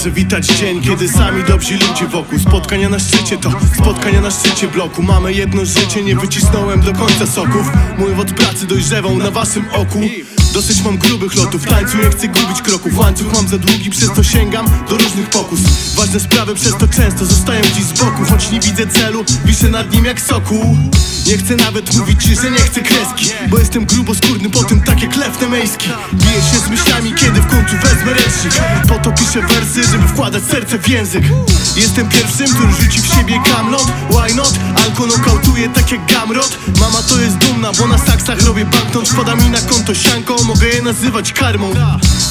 przywitać dzień, kiedy sami dobrzy ludzie wokół. Spotkania na szczycie to spotkania na szczycie bloku. Mamy jedno życie, nie wycisnąłem do końca soków. Mój od pracy dojrzewał na waszym oku. Dosyć mam grubych lotów, tańcu nie chcę gubić kroków. Łańcuch mam za długi, przez to sięgam do różnych pokus. Ważne sprawy przez to często zostają dziś z boku. Choć nie widzę celu, wiszę nad nim jak soku. Nie chcę nawet mówić ci, że nie chcę kreski, bo jestem gruboskórny, po tym takie klewne mejski. Biję się z myślami, kiedy w końcu wezmę ręcznik. Po to piszę wersy, żeby wkładać serce w język. Jestem pierwszym, który rzuci w siebie kamlot. Why not? Alko nokautuje tak jak Gamrot. Mama to jest dumna, bo na saksach robię banknot. Wpada mi na konto sianką, mogę je nazywać karmą.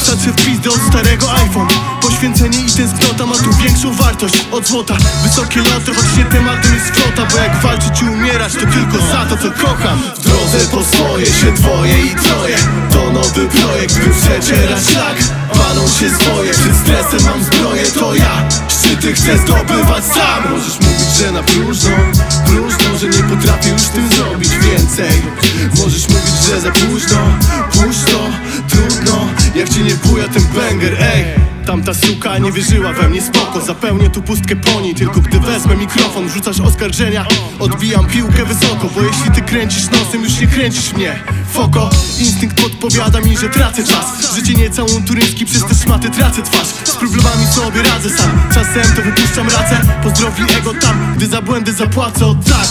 Patrzę w pizdę od starego iPhone. Poświęcenie i tęsknota ma tu większą wartość od złota. Wysokie loty, choć nie tematem jest flota, bo jak walczyć i umierać, to tylko za to, co kocham. W drodze po swoje się dwoje i troje. To nowy projekt, by przecierać szlak. Palą się swoje, przed stresem mam zbroję. To ja szczyty chcę zdobywać sam. Możesz mówić, że na próżno, że nie potrafię już tym zrobić więcej. Możesz mówić, że za późno, trudno. Jak ci nie buja ten banger, ej. Tamta suka nie wierzyła we mnie, spoko. Zapełnię tu pustkę po niej, tylko gdy wezmę mikrofon. Wrzucasz oskarżenia, odbijam piłkę wysoko. Bo jeśli ty kręcisz nosem, już nie kręcisz mnie, foko. Instynkt podpowiada mi, że tracę czas. Życie nie całą turyński, przez te szmaty tracę twarz. Z problemami sobie radzę sam, czasem to wypuszczam racę. Pozdrowi ego tam, gdy za błędy zapłacę, o tak.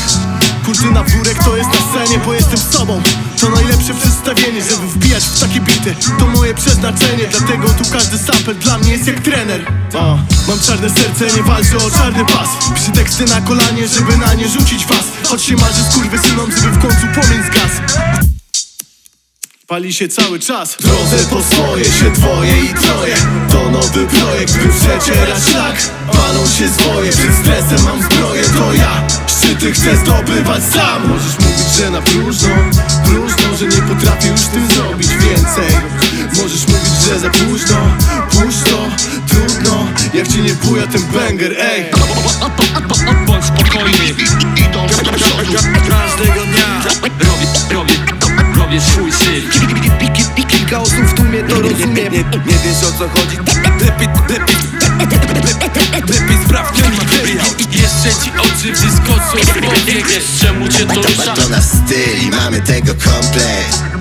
Kurtyna wórek to jest na scenie, bo jestem sobą. To najlepsze przedstawienie, żeby wbijać w takie bity. To moje przeznaczenie, dlatego tu każdy sample dla mnie jest jak trener. Mam czarne serce, nie walczę o czarny pas. Piszę teksty na kolanie, żeby na nie rzucić was. Choć się marzy skurwysynom, żeby w końcu płomień zgasł. Pali się cały czas. W drodze po swoje się dwoje i troje. To nowy projekt, by przecierać szlak. Palą się swoje, przed stresem mam zbroję. To ja szczyty chcę zdobywać sam. Możesz mówić, że na próżno, że nie potrafię już tym zrobić więcej. Możesz mówić, że za późno, trudno. Jak ci nie buja ten banger, ej. Bądź spokojny, idą do przodu. Każdego dnia robię swój syf. Kilka osób w tłumie to rozumie. Nie wiesz, o co chodzi. Lepiej sprawdź ten materiał. Jeszcze ci oczy wyskoczą z powiek. Wiesz, czemu cię to rusza? To nasz styl i mamy tego komplet.